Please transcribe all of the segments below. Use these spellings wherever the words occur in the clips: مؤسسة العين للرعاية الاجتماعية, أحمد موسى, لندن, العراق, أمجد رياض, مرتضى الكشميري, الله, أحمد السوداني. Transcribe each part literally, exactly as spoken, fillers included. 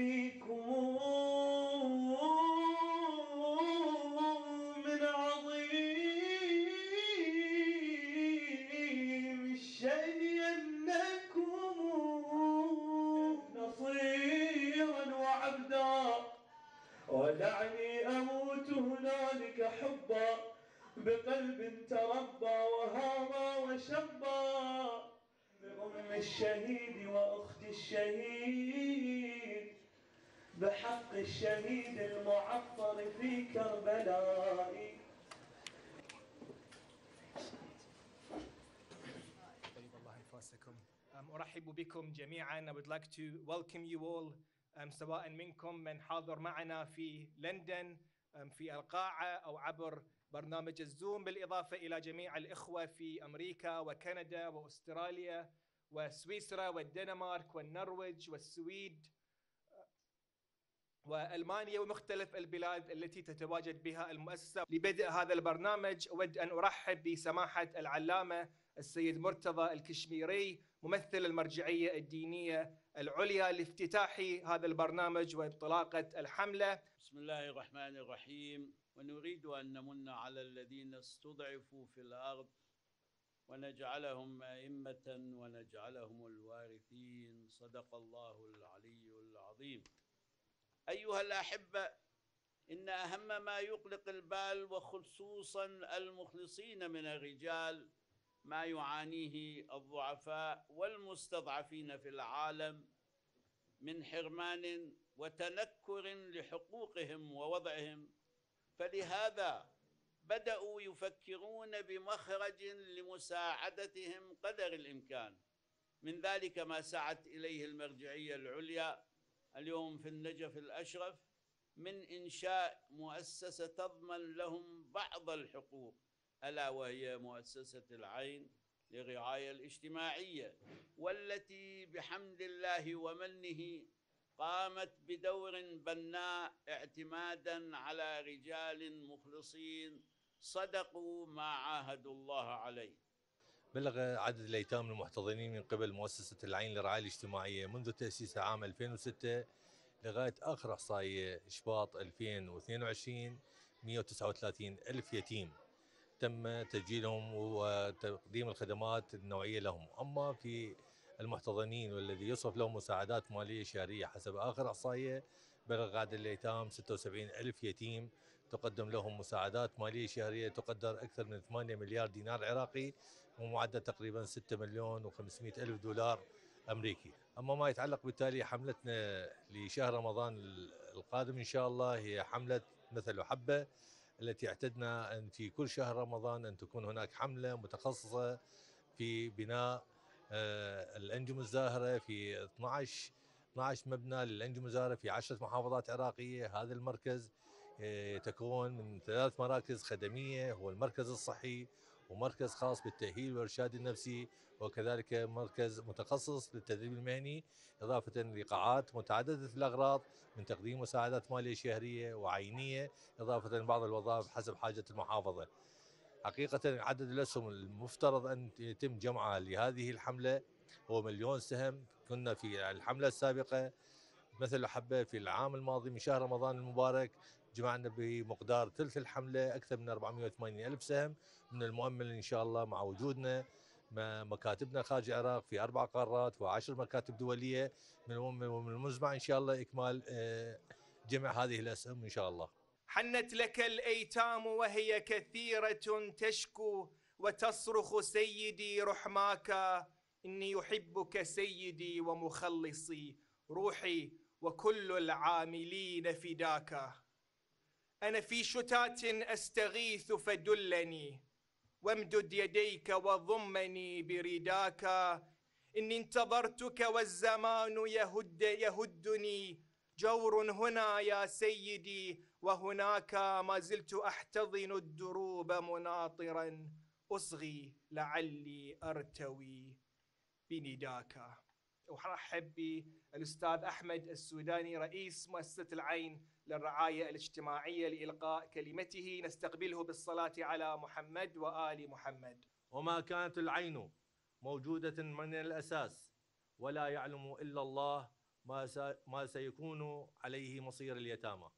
فيكم من عظيم الشيء أنكم نصيرا وعبدا، ودعني أموت هنالك حبا بقلب تربى وهابا وشبا بأم الشهيد وأخت الشهيد بحق الشهيد المعطر في كربلاء. أرحب بكم جميعا. I would like to welcome you all. Um, سواء منكم من حاضر معنا في لندن um, في القاعة أو عبر برنامج الزوم، بالإضافة إلى جميع الإخوة في أمريكا وكندا وأستراليا وسويسرا والدنمارك والنرويج والسويد وألمانيا ومختلف البلاد التي تتواجد بها المؤسسة. لبدء هذا البرنامج أود أن أرحب بسماحة العلامة السيد مرتضى الكشميري ممثل المرجعية الدينية العليا لافتتاح هذا البرنامج وانطلاقة الحملة. بسم الله الرحمن الرحيم. ونريد أن نمن على الذين استضعفوا في الأرض ونجعلهم أئمة ونجعلهم الوارثين. صدق الله العلي العظيم. أيها الأحبة، إن أهم ما يقلق البال وخصوصا المخلصين من الرجال ما يعانيه الضعفاء والمستضعفين في العالم من حرمان وتنكر لحقوقهم ووضعهم، فلهذا بدأوا يفكرون بمخرج لمساعدتهم قدر الإمكان. من ذلك ما سعت إليه المرجعية العليا اليوم في النجف الأشرف من إنشاء مؤسسة تضمن لهم بعض الحقوق، ألا وهي مؤسسة العين للرعاية الاجتماعية، والتي بحمد الله ومنه قامت بدور بناء اعتماداً على رجال مخلصين صدقوا ما عاهدوا الله عليه. بلغ عدد الأيتام المحتضنين من قبل مؤسسة العين للرعاية الاجتماعية منذ تأسيسها عام ألفين وستة لغاية آخر إحصائية شباط ألفين واثنين وعشرين مئة وتسعة وثلاثين ألف يتيم تم تسجيلهم وتقديم الخدمات النوعية لهم. أما في المحتضنين والذي يصرف لهم مساعدات مالية شهرية حسب آخر إحصائية بلغ عدد الأيتام ستة وسبعين ألف يتيم تقدم لهم مساعدات مالية شهرية تقدر أكثر من ثمانية مليار دينار عراقي ومعدل تقريبا ستة مليون وخمسمائة ألف دولار أمريكي. أما ما يتعلق بالتالي حملتنا لشهر رمضان القادم إن شاء الله هي حملة مثل حبة، التي اعتدنا أن في كل شهر رمضان أن تكون هناك حملة متخصصة في بناء الأنجم الزاهرة في اثني عشر مبنى للأنجم الزاهرة في عشرة محافظات عراقية. هذا المركز يتكون من ثلاث مراكز خدمية، هو المركز الصحي ومركز خاص بالتأهيل والإرشاد النفسي وكذلك مركز متخصص للتدريب المهني، إضافة لقاعات متعددة الأغراض من تقديم مساعدات مالية شهرية وعينية، إضافة لبعض الوظائف حسب حاجة المحافظة. حقيقة عدد الأسهم المفترض أن يتم جمعها لهذه الحملة هو مليون سهم. كنا في الحملة السابقة مثل حبة في العام الماضي من شهر رمضان المبارك جمعنا بمقدار ثلث الحملة أكثر من أربعمئة وثمانين ألف سهم. من المؤمل إن شاء الله مع وجودنا مكاتبنا خارج العراق في أربع قارات وعشر مكاتب دولية من المؤمل ومن المزمع إن شاء الله إكمال جمع هذه الأسهم إن شاء الله. حنت لك الأيتام وهي كثيرة تشكو وتصرخ سيدي رحماك، إني يحبك سيدي ومخلصي، روحي وكل العاملين فداك. أنا في شتات أستغيث فدلني، وامدد يديك وضمني برداك، إني انتظرتك والزمان يهد يهدني، جور هنا يا سيدي وهناك، ما زلت أحتضن الدروب مناطرا، أصغي لعلي أرتوي بنداك. أرحب بالأستاذ أحمد السوداني رئيس مؤسسة العين للرعاية الاجتماعية لإلقاء كلمته، نستقبله بالصلاة على محمد وآل محمد. وما كانت العين موجودة من الأساس ولا يعلم إلا الله ما سيكون عليه مصير اليتامى.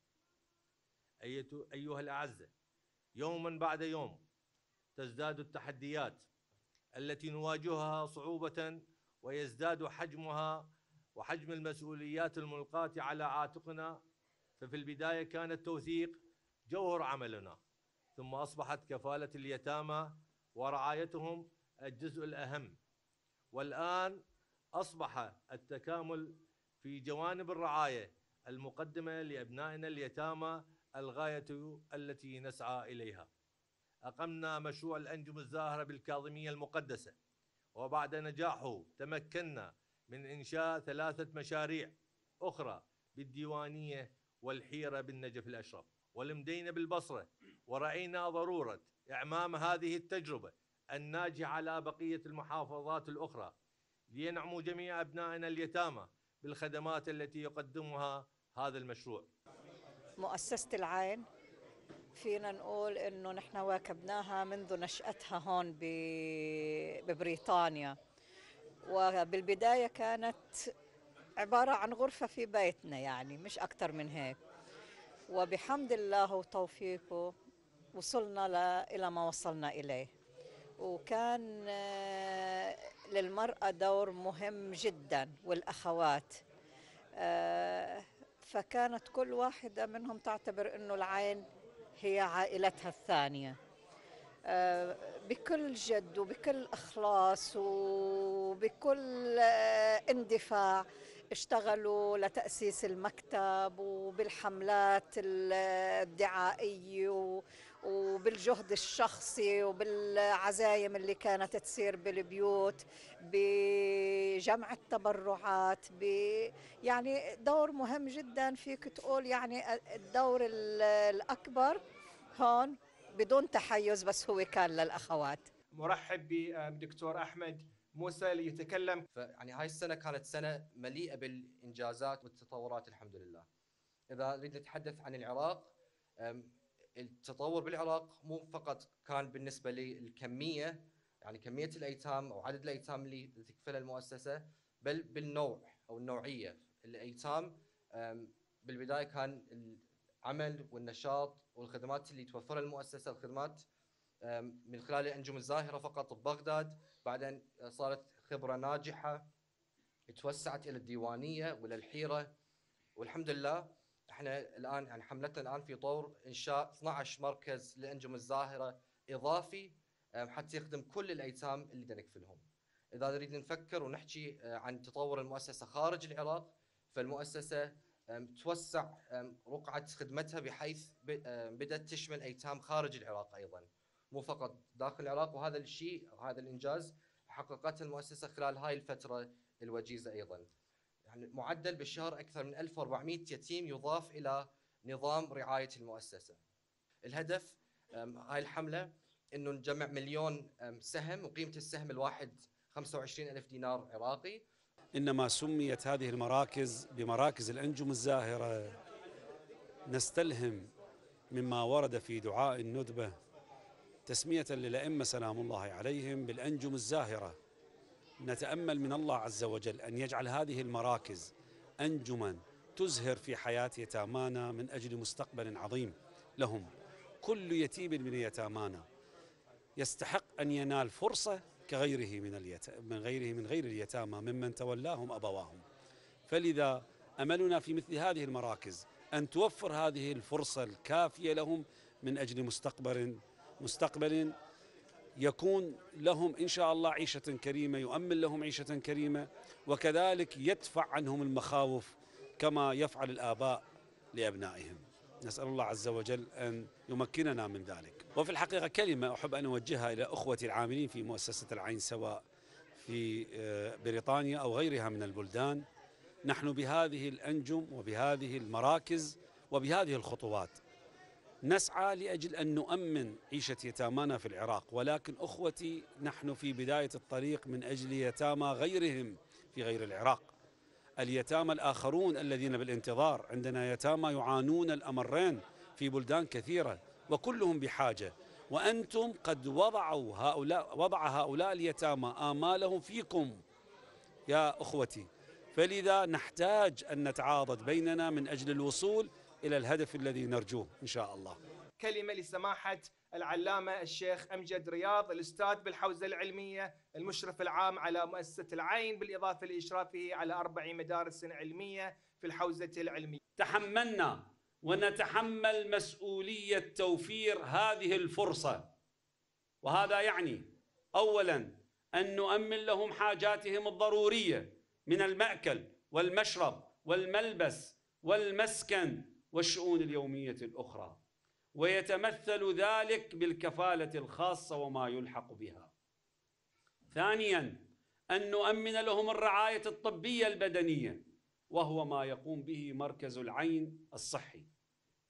أيها الأعزة، يوما بعد يوم تزداد التحديات التي نواجهها صعوبة، ويزداد حجمها وحجم المسؤوليات الملقاة على عاتقنا. ففي البداية كان التوثيق جوهر عملنا، ثم أصبحت كفالة اليتامى ورعايتهم الجزء الأهم، والآن أصبح التكامل في جوانب الرعاية المقدمة لأبنائنا اليتامى الغاية التي نسعى إليها. أقمنا مشروع الأنجم الزاهرة بالكاظمية المقدسة، وبعد نجاحه تمكنا من إنشاء ثلاثة مشاريع أخرى بالديوانية والحيرة بالنجف الأشرف والمدينة بالبصرة، ورأينا ضرورة إعمام هذه التجربة الناجحة على بقية المحافظات الأخرى لينعموا جميع أبنائنا اليتامى بالخدمات التي يقدمها هذا المشروع. مؤسسة العين فينا نقول إنه نحن واكبناها منذ نشأتها هون ببريطانيا، وبالبداية كانت عبارة عن غرفة في بيتنا، يعني مش أكتر من هيك، وبحمد الله وتوفيقه وصلنا إلى ما وصلنا إليه. وكان للمرأة دور مهم جدا والأخوات، فكانت كل واحدة منهم تعتبر إنه العين هي عائلتها الثانية، بكل جد وبكل إخلاص وبكل اندفاع اشتغلوا لتأسيس المكتب، وبالحملات الدعائية وبالجهد الشخصي وبالعزايم اللي كانت تصير بالبيوت، بجمع التبرعات، يعني دور مهم جدا. فيك تقول يعني الدور الأكبر هون بدون تحيز، بس هو كان للأخوات. مرحب بدكتور أحمد موسى ليتكلم. يعني هاي السنة كانت سنة مليئة بالإنجازات والتطورات الحمد لله. إذا أريد نتحدث عن العراق، التطور بالعراق مو فقط كان بالنسبة للكمية، يعني كمية الأيتام أو عدد الأيتام اللي تكفلها المؤسسة، بل بالنوع أو النوعية. الأيتام بالبداية كان العمل والنشاط والخدمات اللي توفرها المؤسسة، الخدمات من خلال الأنجم الزاهرة فقط ببغداد، بعدين صارت خبرة ناجحة توسعت إلى الديوانية وإلى الحيرة، والحمد لله احنا الآن يعني حملتنا الآن في طور إنشاء اثني عشر مركز لأنجم الزاهرة إضافي حتى يخدم كل الأيتام اللي بدنا نكفلهم. إذا نريد نفكر ونحكي عن تطور المؤسسة خارج العراق، فالمؤسسة توسع رقعة خدمتها بحيث بدأت تشمل أيتام خارج العراق أيضاً، مو فقط داخل العراق. وهذا الشيء، هذا الإنجاز حققته المؤسسة خلال هاي الفترة الوجيزة أيضاً. يعني معدل بالشهر أكثر من ألف وأربعمئة يتيم يضاف إلى نظام رعاية المؤسسة. الهدف هاي الحملة إنه نجمع مليون سهم، وقيمة السهم الواحد خمسة وعشرين ألف دينار عراقي. إنما سميت هذه المراكز بمراكز الأنجم الزاهرة نستلهم مما ورد في دعاء الندبة تسمية للأئمة سلام الله عليهم بالأنجم الزاهرة. نتأمل من الله عز وجل أن يجعل هذه المراكز أنجما تزهر في حياة يتامانا من أجل مستقبل عظيم لهم. كل يتيم من يتامانا يستحق أن ينال فرصة كغيره من اليت... من غيره من غير اليتامى ممن تولاهم أبواهم. فلذا أملنا في مثل هذه المراكز أن توفر هذه الفرصة الكافية لهم من أجل مستقبل مستقبل يكون لهم إن شاء الله عيشة كريمة، يؤمن لهم عيشة كريمة، وكذلك يدفع عنهم المخاوف كما يفعل الآباء لأبنائهم. نسأل الله عز وجل أن يمكننا من ذلك. وفي الحقيقة كلمة أحب أن أوجهها إلى أخوتي العاملين في مؤسسة العين سواء في بريطانيا أو غيرها من البلدان. نحن بهذه الأنجم وبهذه المراكز وبهذه الخطوات نسعى لأجل أن نؤمن عيشة يتامانا في العراق، ولكن أخوتي نحن في بداية الطريق من أجل يتامى غيرهم في غير العراق، اليتامى الآخرون الذين بالانتظار. عندنا يتامى يعانون الأمرين في بلدان كثيرة وكلهم بحاجة، وأنتم قد وضعوا هؤلاء وضع هؤلاء اليتامى آمالهم فيكم يا أخوتي، فلذا نحتاج أن نتعاضد بيننا من أجل الوصول إلى الهدف الذي نرجوه إن شاء الله. كلمة لسماحة العلامة الشيخ أمجد رياض، الأستاذ بالحوزة العلمية، المشرف العام على مؤسسة العين، بالإضافة لإشرافه على أربع مدارس علمية في الحوزة العلمية. تحملنا ونتحمل مسؤولية توفير هذه الفرصة، وهذا يعني أولاً أن نؤمن لهم حاجاتهم الضرورية من المأكل والمشرب والملبس والمسكن والشؤون اليومية الأخرى، ويتمثل ذلك بالكفالة الخاصة وما يلحق بها. ثانياً أن نؤمن لهم الرعاية الطبية البدنية، وهو ما يقوم به مركز العين الصحي.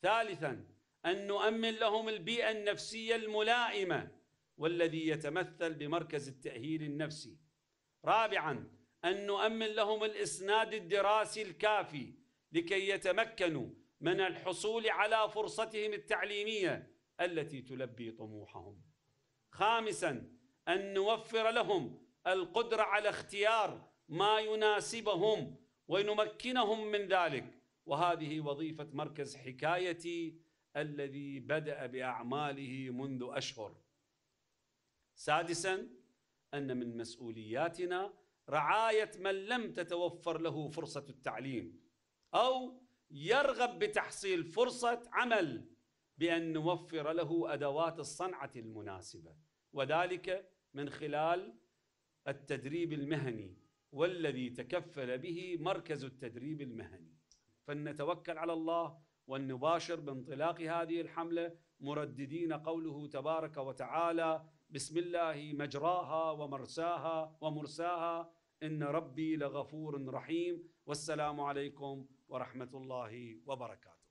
ثالثاً أن نؤمن لهم البيئة النفسية الملائمة، والذي يتمثل بمركز التأهيل النفسي. رابعاً أن نؤمن لهم الإسناد الدراسي الكافي لكي يتمكنوا من الحصول على فرصتهم التعليمية التي تلبي طموحهم. خامساً أن نوفر لهم القدرة على اختيار ما يناسبهم ونمكنهم من ذلك، وهذه وظيفة مركز حكايتي الذي بدأ بأعماله منذ أشهر. سادساً أن من مسؤولياتنا رعاية من لم تتوفر له فرصة التعليم أو يرغب بتحصيل فرصة عمل، بأن نوفر له أدوات الصنعة المناسبة، وذلك من خلال التدريب المهني والذي تكفل به مركز التدريب المهني. فلنتوكل على الله ونباشر بانطلاق هذه الحملة مرددين قوله تبارك وتعالى: بسم الله مجراها ومرساها ومرساها إن ربي لغفور رحيم. والسلام عليكم ورحمة الله وبركاته.